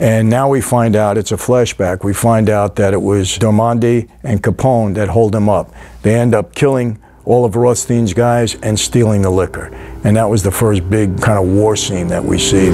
And now we find out it's a flashback. We find out that it was Dormandi and Capone that hold him up. They end up killing all of Rothstein's guys and stealing the liquor. And that was the first big kind of war scene that we see.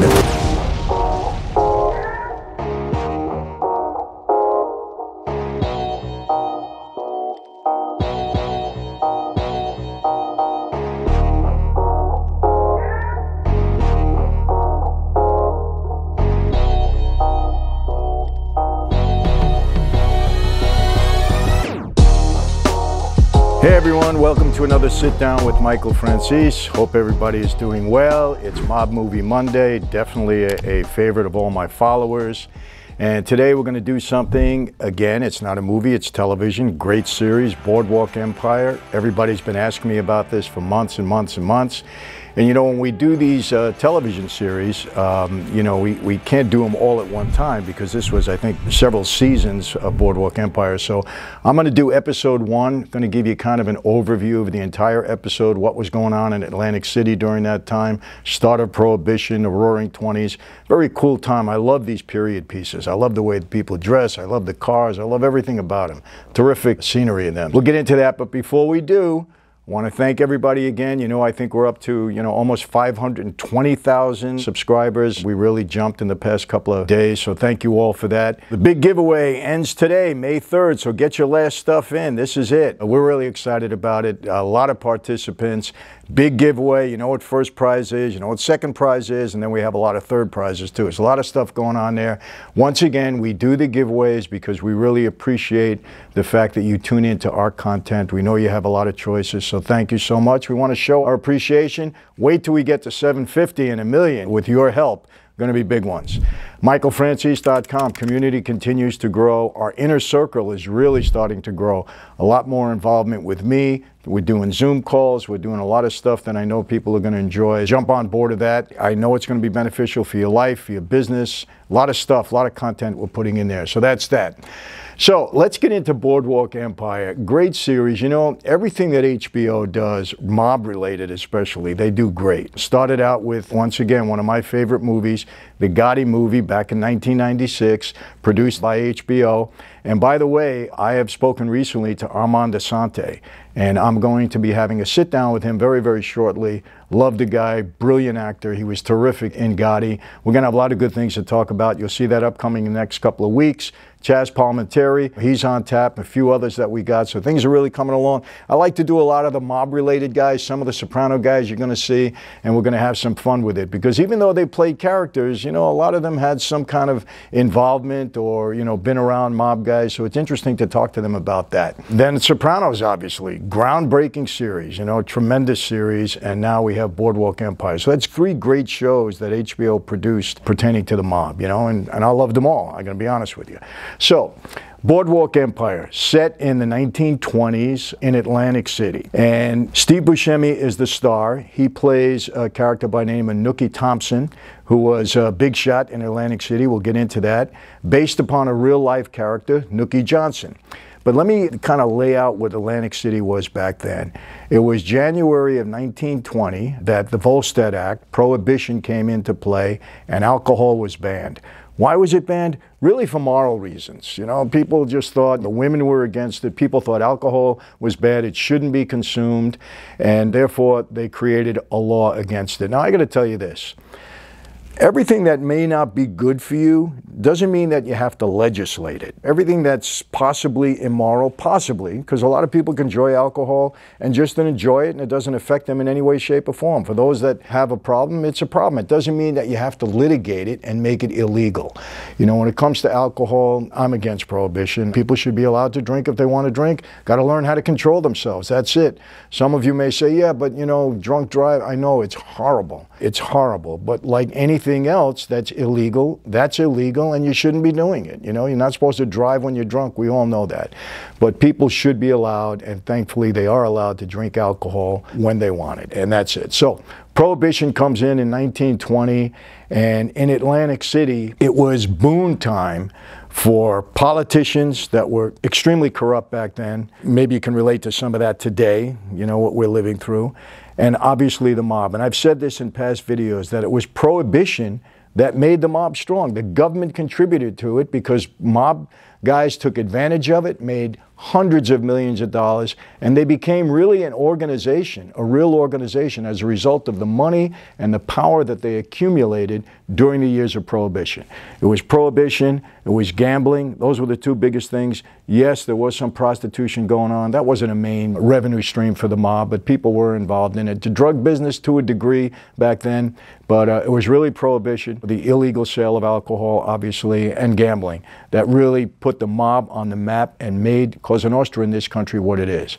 Hey everyone, welcome to another sit down with Michael Franzese. Hope everybody is doing well. It's Mob Movie Monday, definitely a favorite of all my followers. And today we're going to do something, again, it's not a movie, it's television. Great series, Boardwalk Empire. Everybody's been asking me about this for months and months and months. And you know, when we do these television series, you know, we can't do them all at one time because this was, I think, several seasons of Boardwalk Empire. So I'm going to do episode one, going to give you kind of an overview of the entire episode, what was going on in Atlantic City during that time, start of Prohibition, the Roaring 20s. Very cool time. I love these period pieces. I love the way the people dress. I love the cars. I love everything about them. Terrific scenery in them. We'll get into that, but before we do, I want to thank everybody again. You know, I think we're up to, you know, almost 520,000 subscribers. We really jumped in the past couple of days, so thank you all for that. The big giveaway ends today, May 3rd, so get your last stuff in. This is it. We're really excited about it. A lot of participants. Big giveaway. You know what first prize is, you know what second prize is, and then we have a lot of third prizes too. There's a lot of stuff going on there. Once again, we do the giveaways because we really appreciate the fact that you tune into our content. We know you have a lot of choices. So thank you so much. We want to show our appreciation. Wait till we get to 750 and a million. With your help, going to be big ones. MichaelFranzese.com. Community continues to grow. Our inner circle is really starting to grow. A lot more involvement with me. We're doing Zoom calls. We're doing a lot of stuff that I know people are going to enjoy. Jump on board of that. I know it's going to be beneficial for your life, for your business. A lot of stuff, a lot of content we're putting in there. So that's that. So let's get into Boardwalk Empire. Great series. You know, everything that HBO does, mob related especially, they do great. Started out with, once again, one of my favorite movies, the Gotti movie back in 1996, produced by HBO. And by the way, I have spoken recently to Armand Asante, and I'm going to be having a sit down with him very, very shortly. Love the guy, brilliant actor. He was terrific in Gotti. We're going to have a lot of good things to talk about. You'll see that upcoming in the next couple of weeks. Chaz Palminteri, he's on tap, a few others that we got, so things are really coming along. I like to do a lot of the mob-related guys, some of the Soprano guys you're going to see, and we're going to have some fun with it. Because even though they played characters, you know, a lot of them had some kind of involvement or, you know, been around mob guys, so it's interesting to talk to them about that. Then Sopranos, obviously, groundbreaking series, you know, tremendous series, and now we have Boardwalk Empire. So that's three great shows that HBO produced pertaining to the mob, you know, and I loved them all, I'm going to be honest with you. So, Boardwalk Empire, set in the 1920s in Atlantic City. And Steve Buscemi is the star. He plays a character by the name of Nucky Thompson, who was a big shot in Atlantic City. We'll get into that. Based upon a real-life character, Nucky Johnson. But let me kind of lay out what Atlantic City was back then. It was January of 1920 that the Volstead Act, Prohibition, came into play, and alcohol was banned. Why was it banned? Really for moral reasons. You know, people just thought, the women were against it, people thought alcohol was bad, it shouldn't be consumed, and therefore they created a law against it. Now I gotta tell you this, everything that may not be good for you doesn't mean that you have to legislate it. Everything that's possibly immoral, possibly, because a lot of people can enjoy alcohol and just enjoy it and it doesn't affect them in any way, shape, or form. For those that have a problem, it's a problem. It doesn't mean that you have to litigate it and make it illegal. You know, when it comes to alcohol, I'm against prohibition. People should be allowed to drink if they want to drink. Got to learn how to control themselves. That's it. Some of you may say, yeah, but you know, drunk drive, I know it's horrible. It's horrible. But like anything else that's illegal, and you shouldn't be doing it. You know, you're not supposed to drive when you're drunk. We all know that. But people should be allowed, and thankfully they are allowed to drink alcohol when they want it. And that's it. So Prohibition comes in 1920, and in Atlantic City, it was boom time for politicians that were extremely corrupt back then. Maybe you can relate to some of that today, you know, what we're living through. And obviously the mob. And I've said this in past videos, that it was Prohibition that made the mob strong. The government contributed to it because mob guys took advantage of it, made hundreds of millions of dollars, and they became really an organization, a real organization, as a result of the money and the power that they accumulated during the years of Prohibition. It was Prohibition, it was gambling. Those were the two biggest things. Yes, there was some prostitution going on. That wasn't a main revenue stream for the mob, but people were involved in it. The drug business to a degree back then, but it was really Prohibition, the illegal sale of alcohol, obviously, and gambling that really put the mob on the map and made Cosa Nostra in this country what it is.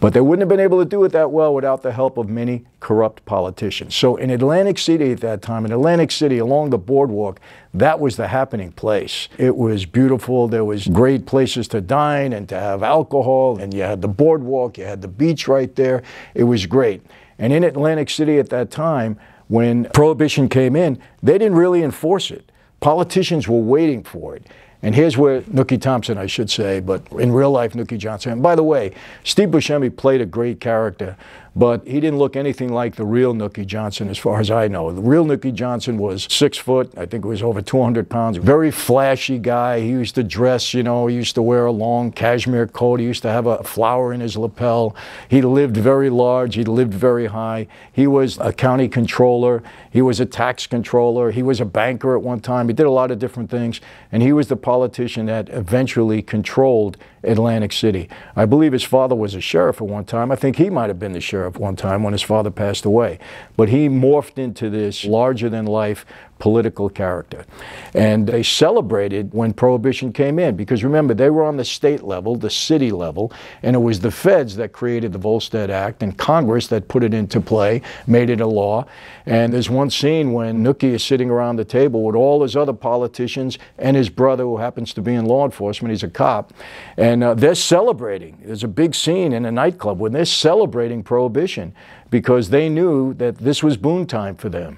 But they wouldn't have been able to do it that well without the help of many corrupt politicians. So in Atlantic City at that time, in Atlantic City along the boardwalk, that was the happening place. It was beautiful. There was great places to dine and to have alcohol, and you had the boardwalk, you had the beach right there. It was great. And in Atlantic City at that time, when Prohibition came in, they didn't really enforce it. Politicians were waiting for it. And here's where Nucky Thompson, I should say, but in real life, Nucky Johnson. And by the way, Steve Buscemi played a great character, but he didn't look anything like the real Nucky Johnson as far as I know. The real Nucky Johnson was 6 foot, I think it was over 200 pounds, very flashy guy. He used to dress, you know, he used to wear a long cashmere coat. He used to have a flower in his lapel. He lived very large, he lived very high. He was a county controller, he was a tax controller, he was a banker at one time. He did a lot of different things, and he was the politician that eventually controlled Atlantic City. I believe his father was a sheriff at one time. I think he might have been the sheriff one time when his father passed away. But he morphed into this larger-than-life political character. And they celebrated when Prohibition came in, because remember, they were on the state level, the city level, and it was the feds that created the Volstead Act and Congress that put it into play, made it a law. And there's one scene when Nucky is sitting around the table with all his other politicians and his brother, who happens to be in law enforcement, he's a cop, and they're celebrating. There's a big scene in a nightclub when they're celebrating Prohibition, because they knew that this was boom time for them.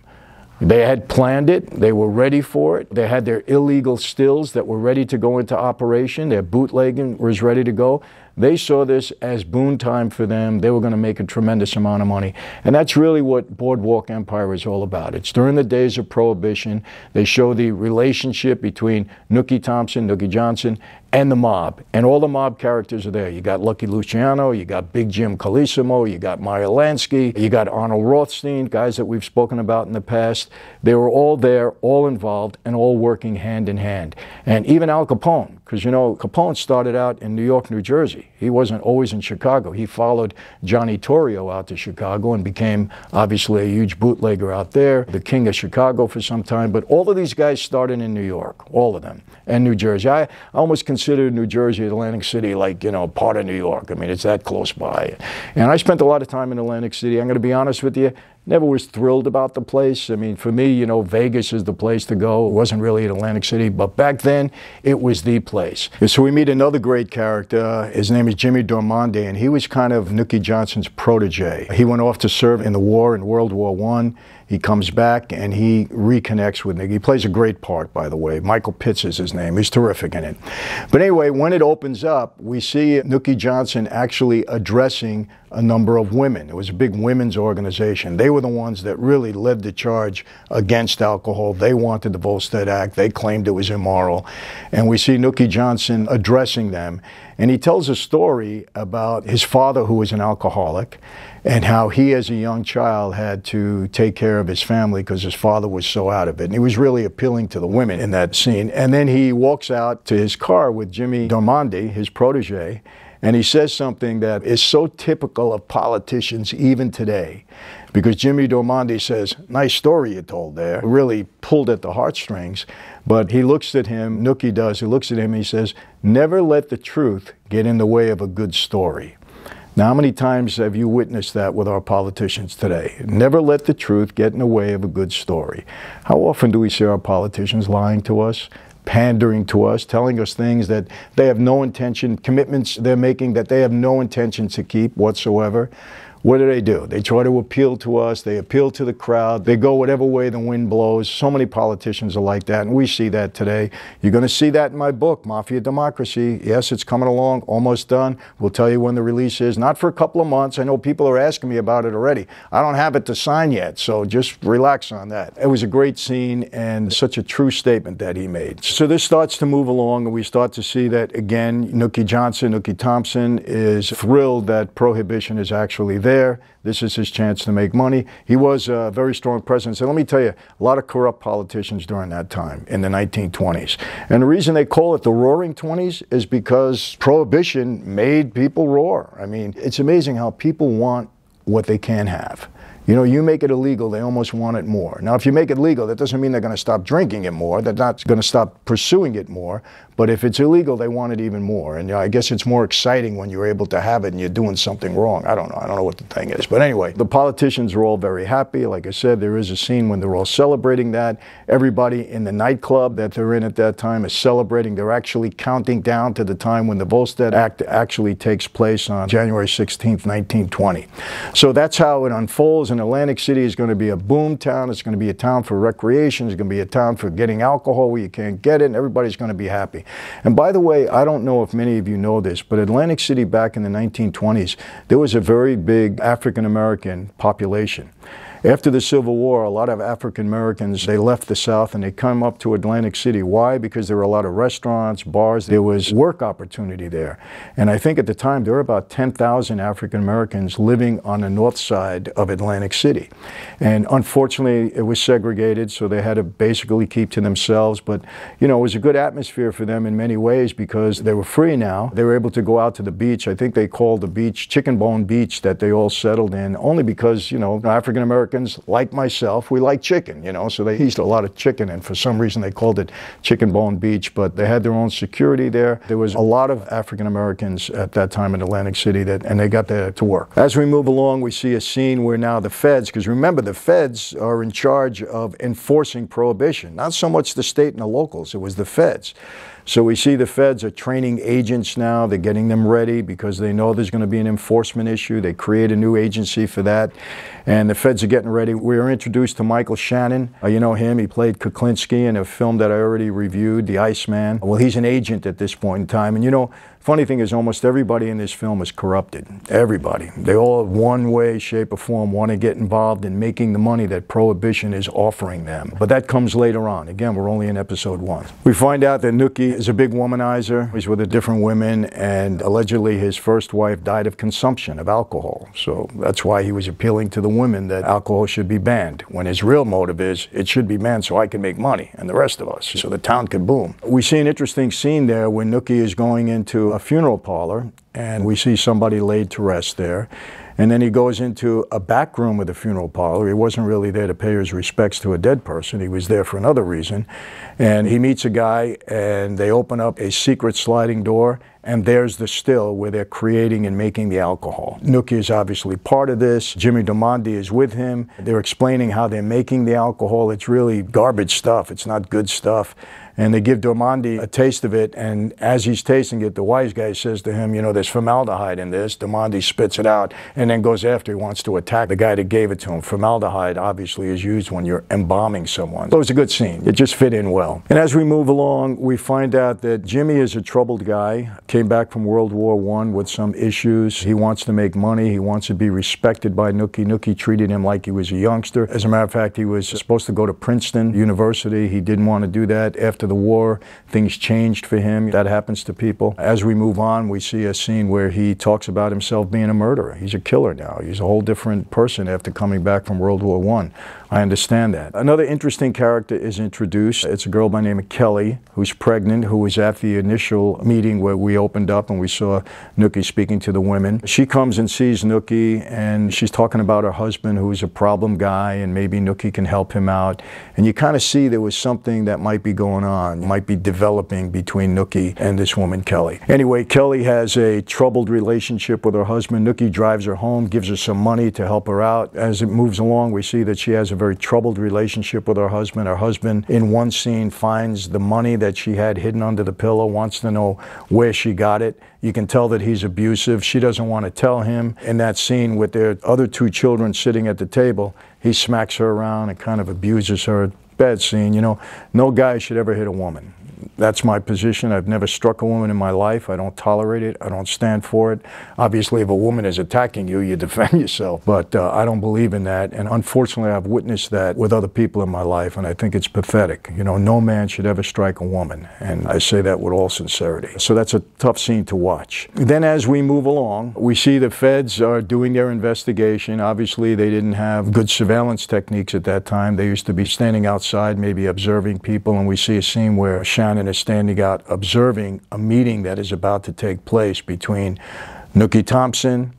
They had planned it. They were ready for it. They had their illegal stills that were ready to go into operation. Their bootlegging was ready to go. They saw this as boom time for them. They were going to make a tremendous amount of money. And that's really what Boardwalk Empire is all about. It's during the days of Prohibition. They show the relationship between Nucky Thompson, Nucky Johnson, and the mob. And all the mob characters are there. You got Lucky Luciano, you got Big Jim Colosimo, you got Meyer Lansky, you got Arnold Rothstein, guys that we've spoken about in the past. They were all there, all involved, and all working hand in hand. And even Al Capone, because, you know, Capone started out in New York, New Jersey. He wasn't always in Chicago. He followed Johnny Torrio out to Chicago and became, obviously, a huge bootlegger out there, the king of Chicago for some time. But all of these guys started in New York, all of them, and New Jersey. I almost considered New Jersey, Atlantic City, like, you know, part of New York. I mean, it's that close by. And I spent a lot of time in Atlantic City. I'm going to be honest with you. Never was thrilled about the place. I mean, for me, you know, Vegas is the place to go. It wasn't really in Atlantic City, but back then, it was the place. And so we meet another great character. His name is Jimmy Dormandi, and he was kind of Nucky Johnson's protege. He went off to serve in the war, in World War I. He comes back, and he reconnects with Nucky. He plays a great part, by the way. Michael Pitts is his name. He's terrific in it. But anyway, when it opens up, we see Nucky Johnson actually addressing a number of women. It was a big women's organization. They were the ones that really led the charge against alcohol. They wanted the Volstead Act. They claimed it was immoral. And we see Nucky Johnson addressing them. And he tells a story about his father, who was an alcoholic, and how he, as a young child, had to take care of his family because his father was so out of it. And he was really appealing to the women in that scene. And then he walks out to his car with Jimmy Dormandi, his protege, and he says something that is so typical of politicians even today, because Jimmy Dormandi says, "Nice story you told there." Really pulled at the heartstrings. But he looks at him, Nucky does, he looks at him, he says, "Never let the truth get in the way of a good story." Now, how many times have you witnessed that with our politicians today? Never let the truth get in the way of a good story. How often do we see our politicians lying to us, pandering to us, telling us things that they have no intention, commitments they're making that they have no intention to keep whatsoever? What do? They try to appeal to us. They appeal to the crowd. They go whatever way the wind blows. So many politicians are like that, and we see that today. You're going to see that in my book, Mafia Democracy. Yes, it's coming along, almost done. We'll tell you when the release is. Not for a couple of months. I know people are asking me about it already. I don't have it to sign yet, so just relax on that. It was a great scene and such a true statement that he made. So this starts to move along, and we start to see that, again, Nucky Johnson, Nucky Thompson is thrilled that prohibition is actually there. This is his chance to make money. He was a very strong president. So let me tell you, a lot of corrupt politicians during that time in the 1920s. And the reason they call it the Roaring 20s is because prohibition made people roar. I mean, it's amazing how people want what they can't have. You know, you make it illegal, they almost want it more. Now, if you make it legal, that doesn't mean they're going to stop drinking it more. They're not going to stop pursuing it more. But if it's illegal, they want it even more. And you know, I guess it's more exciting when you're able to have it and you're doing something wrong. I don't know. I don't know what the thing is. But anyway, the politicians are all very happy. Like I said, there is a scene when they're all celebrating that. Everybody in the nightclub that they're in at that time is celebrating. They're actually counting down to the time when the Volstead Act actually takes place on January 16th, 1920. So that's how it unfolds. And Atlantic City is going to be a boom town. It's going to be a town for recreation. It's going to be a town for getting alcohol where you can't get it, and everybody's going to be happy. And by the way, I don't know if many of you know this, but Atlantic City back in the 1920s, there was a very big African-American population. After the Civil War, a lot of African-Americans, they left the South and they come up to Atlantic City. Why? Because there were a lot of restaurants, bars. There was work opportunity there. And I think at the time, there were about 10,000 African-Americans living on the north side of Atlantic City. And unfortunately, it was segregated, so they had to basically keep to themselves. But, you know, it was a good atmosphere for them in many ways because they were free now. They were able to go out to the beach. I think they called the beach Chicken Bone Beach that they all settled in, only because, you know, African-Americans, like myself, we like chicken, you know, so they eat a lot of chicken, and for some reason they called it Chicken Bone Beach, but they had their own security there. There was a lot of African Americans at that time in Atlantic City, and they got there to work. As we move along, we see a scene where now the feds, because remember, the feds are in charge of enforcing prohibition, not so much the state and the locals, it was the feds. So we see the feds are training agents now. They're getting them ready because they know there's going to be an enforcement issue. They create a new agency for that. And the feds are getting ready. We are introduced to Michael Shannon. You know him. He played Kuklinski in a film that I already reviewed, The Iceman. Well, he's an agent at this point in time. And you know, funny thing is almost everybody in this film is corrupted. Everybody. They all one way, shape, or form want to get involved in making the money that prohibition is offering them. But that comes later on. Again, we're only in episode 1. We find out that Nucky is a big womanizer. He's with different women, and allegedly his first wife died of consumption of alcohol. So that's why he was appealing to the women that alcohol should be banned, when his real motive is it should be banned so I can make money and the rest of us, so the town could boom. We see an interesting scene there when Nucky is going into a funeral parlor, and we see somebody laid to rest there. And then he goes into a back room of the funeral parlor. He wasn't really there to pay his respects to a dead person. He was there for another reason. And he meets a guy, and they open up a secret sliding door, and there's the still where they're creating and making the alcohol. Nucky is obviously part of this. Jimmy Dormandi is with him. They're explaining how they're making the alcohol. It's really garbage stuff. It's not good stuff. And they give Dormandi a taste of it, and as he's tasting it, the wise guy says to him, you know, there's formaldehyde in this. Dormandi spits it out and then goes after. He wants to attack the guy that gave it to him. Formaldehyde obviously is used when you're embalming someone. So it was a good scene. It just fit in well. And as we move along, we find out that Jimmy is a troubled guy, came back from World War I with some issues. He wants to make money. He wants to be respected by Nucky. Nucky treated him like he was a youngster. As a matter of fact, he was supposed to go to Princeton University. He didn't want to do that. After the war, things changed for him. That happens to people. As we move on, we see a scene where he talks about himself being a murderer. He's a killer now. He's a whole different person after coming back from World War I. I understand that. Another interesting character is introduced. It's a girl by the name of Kelly, who's pregnant, who was at the initial meeting where we opened up and we saw Nucky speaking to the women. She comes and sees Nucky, and she's talking about her husband, who's a problem guy, and maybe Nucky can help him out. And you kind of see there was something that might be going on bond might be developing between Nucky and this woman, Kelly. Anyway, Kelly has a troubled relationship with her husband. Nucky drives her home, gives her some money to help her out. As it moves along, we see that she has a very troubled relationship with her husband. Her husband, in one scene, finds the money that she had hidden under the pillow, wants to know where she got it. You can tell that he's abusive. She doesn't want to tell him. In that scene with their other two children sitting at the table, he smacks her around and kind of abuses her. Bad scene, you know. No guy should ever hit a woman. That's my position. I've never struck a woman in my life. I don't tolerate it. I don't stand for it. Obviously, if a woman is attacking you, you defend yourself. But I don't believe in that. And unfortunately, I've witnessed that with other people in my life, and I think it's pathetic. You know, no man should ever strike a woman. And I say that with all sincerity. So that's a tough scene to watch. Then as we move along, we see the feds are doing their investigation. Obviously, they didn't have good surveillance techniques at that time. They used to be standing outside, maybe observing people. And we see a scene where Shannon is standing out observing a meeting that is about to take place between Nucky Thompson,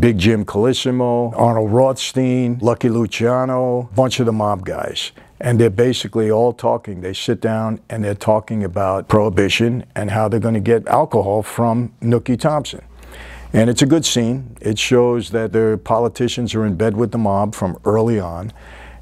Big Jim Colosimo, Arnold Rothstein, Lucky Luciano, a bunch of the mob guys. And they're basically all talking. They sit down and they're talking about prohibition and how they're going to get alcohol from Nucky Thompson. And it's a good scene. It shows that their politicians are in bed with the mob from early on.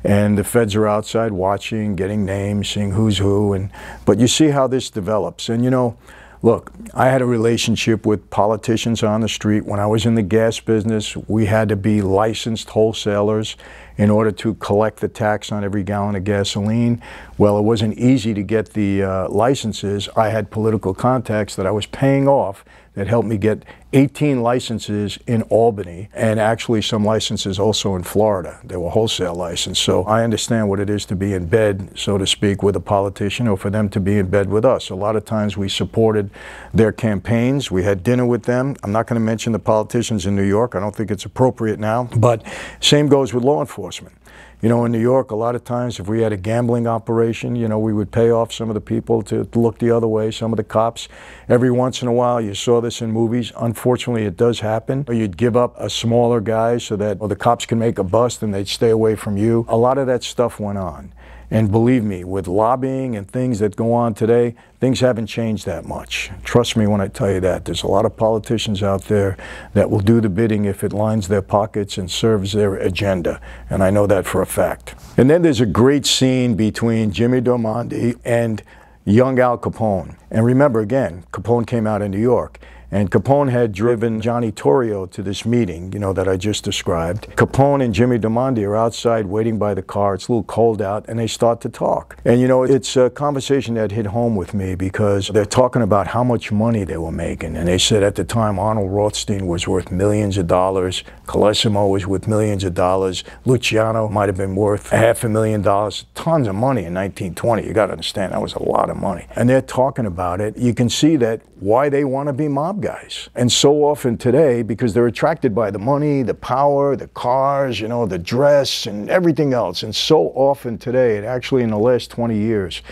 And the feds are outside watching, getting names, seeing who's who. But you see how this develops. And, you know, look, I had a relationship with politicians on the street. When I was in the gas business, we had to be licensed wholesalers in order to collect the tax on every gallon of gasoline. Well, it wasn't easy to get the licenses. I had political contacts that I was paying off that helped me get 18 licenses in Albany, and actually some licenses also in Florida. They were wholesale licenses. So I understand what it is to be in bed, so to speak, with a politician, or for them to be in bed with us. A lot of times we supported their campaigns. We had dinner with them. I'm not going to mention the politicians in New York. I don't think it's appropriate now. But same goes with law enforcement. You know, in New York, a lot of times if we had a gambling operation, you know, we would pay off some of the people to look the other way, some of the cops. Every once in a while, you saw this in movies. Unfortunately, it does happen. You'd give up a smaller guy so that the cops can make a bust and they'd stay away from you. A lot of that stuff went on. And believe me, with lobbying and things that go on today, things haven't changed that much. Trust me when I tell you that. There's a lot of politicians out there that will do the bidding if it lines their pockets and serves their agenda. And I know that for a fact. And then there's a great scene between Jimmy Dormandi and young Al Capone. And remember, again, Capone came out in New York. And Capone had driven Johnny Torrio to this meeting, you know, that I just described. Capone and Jimmy Dormandi are outside waiting by the car. It's a little cold out, and they start to talk. And, you know, it's a conversation that hit home with me because they're talking about how much money they were making. And they said at the time, Arnold Rothstein was worth millions of dollars. Colosimo was worth millions of dollars. Luciano might have been worth $500,000. Tons of money in 1920. You got to understand, that was a lot of money. And they're talking about it. You can see that why they want to be mob guys. And so often today, because they're attracted by the money, the power, the cars, you know, the dress and everything else. And so often today, and actually in the last 20 years,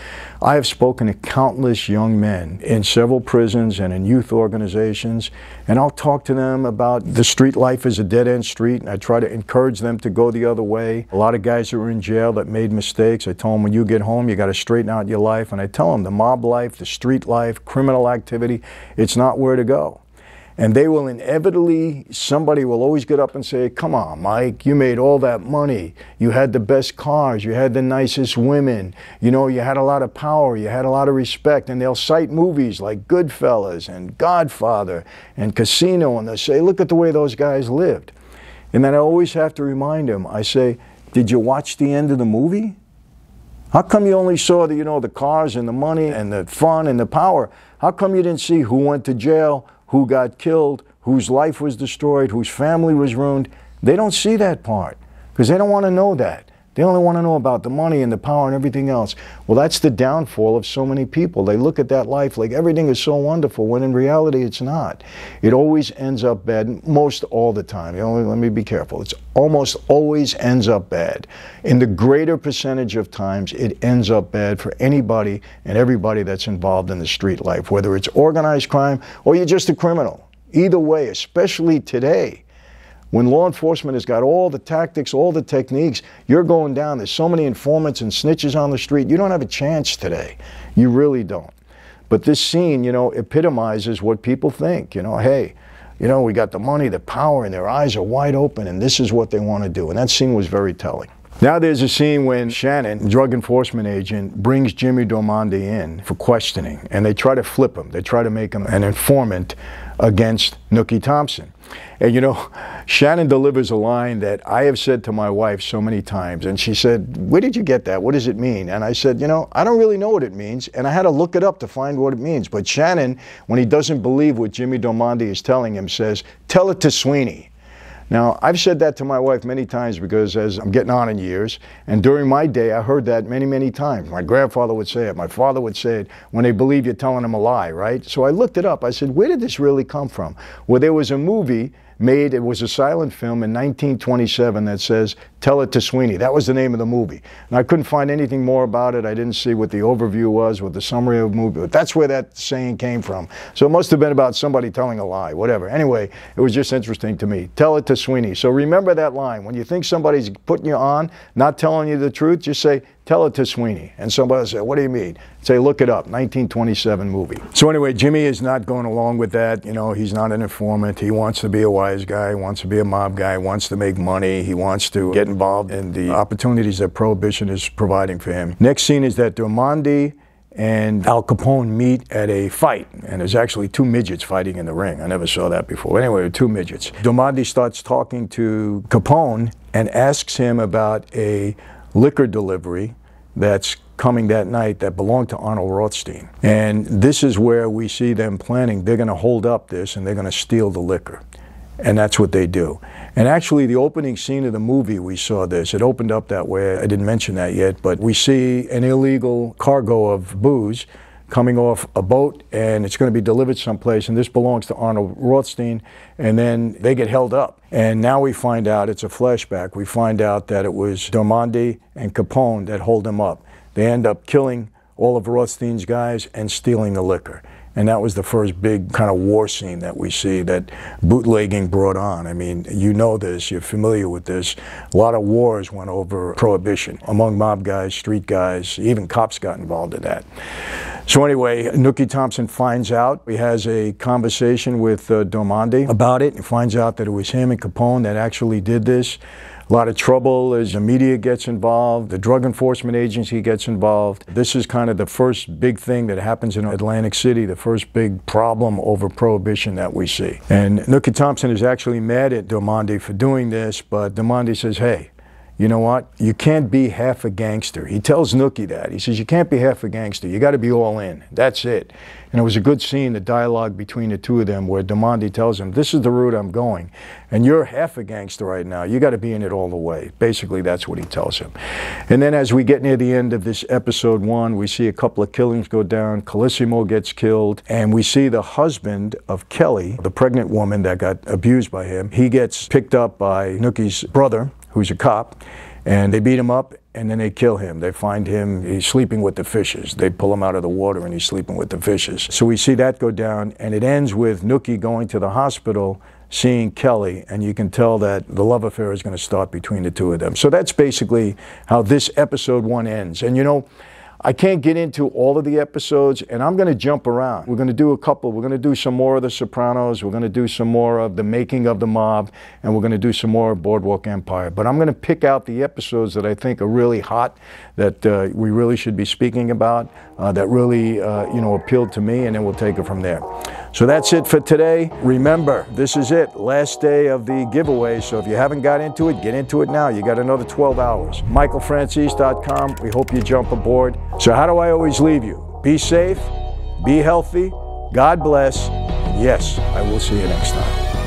I have spoken to countless young men in several prisons and in youth organizations, and I'll talk to them about the street life is a dead-end street, and I try to encourage them to go the other way. A lot of guys who are in jail that made mistakes, I tell them when you get home, you got to straighten out your life. And I tell them the mob life, the street life, criminal activity, it's not where to go. And they will inevitably, somebody will always get up and say, come on, Mike, you made all that money. You had the best cars. You had the nicest women. You know, you had a lot of power. You had a lot of respect. And they'll cite movies like Goodfellas and Godfather and Casino. And they'll say, look at the way those guys lived. And then I always have to remind them, I say, did you watch the end of the movie? How come you only saw the, you know, the cars and the money and the fun and the power? How come you didn't see who went to jail, who got killed, whose life was destroyed, whose family was ruined? They don't see that part because they don't want to know that. They only want to know about the money and the power and everything else. Well, that's the downfall of so many people. They look at that life like everything is so wonderful, when in reality it's not. It always ends up bad, most all the time. You know, let me be careful. It's almost always ends up bad. In the greater percentage of times, it ends up bad for anybody and everybody that's involved in the street life, whether it's organized crime or you're just a criminal. Either way, especially today. When law enforcement has got all the tactics, all the techniques, you're going down. There's so many informants and snitches on the street. You don't have a chance today. You really don't. But this scene, you know, epitomizes what people think. You know, hey, you know, we got the money, the power, and their eyes are wide open, and this is what they want to do. And that scene was very telling. Now there's a scene when Shannon, drug enforcement agent, brings Jimmy Dormandi in for questioning, and they try to flip him. They try to make him an informant against Nucky Thompson. And you know, Shannon delivers a line that I have said to my wife so many times, and she said, "Where did you get that? What does it mean?" And I said, you know, I don't really know what it means, and I had to look it up to find what it means. But Shannon, when he doesn't believe what Jimmy Dormandi is telling him, says, "Tell it to Sweeney." Now, I've said that to my wife many times because as I'm getting on in years, and during my day, I heard that many, many times. My grandfather would say it, my father would say it, when they believe you're telling them a lie, right? So I looked it up. I said, where did this really come from? Well, there was a movie made, it was a silent film in 1927 that says, "Tell It to Sweeney." That was the name of the movie. And I couldn't find anything more about it. I didn't see what the overview was, what the summary of the movie, but that's where that saying came from. So it must have been about somebody telling a lie, whatever. Anyway, it was just interesting to me. Tell it to Sweeney. So remember that line. When you think somebody's putting you on, not telling you the truth, just say, "Tell it to Sweeney." And somebody will say, "What do you mean?" Say, "Look it up, 1927 movie." So anyway, Jimmy is not going along with that. You know, he's not an informant. He wants to be a wise guy, wants to be a mob guy, wants to make money. He wants to get involved in the opportunities that Prohibition is providing for him. Next scene is that Dormandi and Al Capone meet at a fight, and there's actually two midgets fighting in the ring. I never saw that before. Anyway, two midgets. Dormandi starts talking to Capone and asks him about a liquor delivery that's coming that night that belonged to Arnold Rothstein. And this is where we see them planning. They're going to hold up this and they're going to steal the liquor. And that's what they do. And actually, the opening scene of the movie, we saw this. It opened up that way. I didn't mention that yet, but we see an illegal cargo of booze coming off a boat, and it's going to be delivered someplace, and this belongs to Arnold Rothstein, and then they get held up. And now we find out, it's a flashback, we find out that it was Dormandi and Capone that hold them up. They end up killing all of Rothstein's guys and stealing the liquor. And that was the first big kind of war scene that we see that bootlegging brought on. I mean, you know this, you're familiar with this. A lot of wars went over Prohibition among mob guys, street guys, even cops got involved in that. So anyway, Nucky Thompson finds out. He has a conversation with Dormandi about it and finds out that it was him and Capone that actually did this. A lot of trouble as the media gets involved, the drug enforcement agency gets involved. This is kind of the first big thing that happens in Atlantic City, the first big problem over Prohibition that we see. And Nucky Thompson is actually mad at Dormandi for doing this, but Dormandi says, hey, you know what? You can't be half a gangster. He tells Nucky that. He says, you can't be half a gangster. You got to be all in. That's it. And it was a good scene, the dialogue between the two of them, where Dormandi tells him, this is the route I'm going, and you're half a gangster right now. You got to be in it all the way. Basically, that's what he tells him. And then as we get near the end of this episode one, we see a couple of killings go down. Colosimo gets killed, and we see the husband of Kelly, the pregnant woman that got abused by him. He gets picked up by Nucky's brother, who's a cop, and they beat him up, and then they kill him. They find him, he's sleeping with the fishes. They pull him out of the water and he's sleeping with the fishes. So we see that go down, and it ends with Nucky going to the hospital, seeing Kelly, and you can tell that the love affair is going to start between the two of them. So that's basically how this episode one ends. And you know, I can't get into all of the episodes, and I'm going to jump around. We're going to do a couple. We're going to do some more of The Sopranos. We're going to do some more of The Making of the Mob, and we're going to do some more of Boardwalk Empire. But I'm going to pick out the episodes that I think are really hot, that we really should be speaking about, that really you know, appealed to me, and then we'll take it from there. So that's it for today. Remember, this is it, last day of the giveaway. So if you haven't got into it, get into it now. You got another 12 hours. MichaelFranzese.com. We hope you jump aboard. So how do I always leave you? Be safe, be healthy, God bless, and yes, I will see you next time.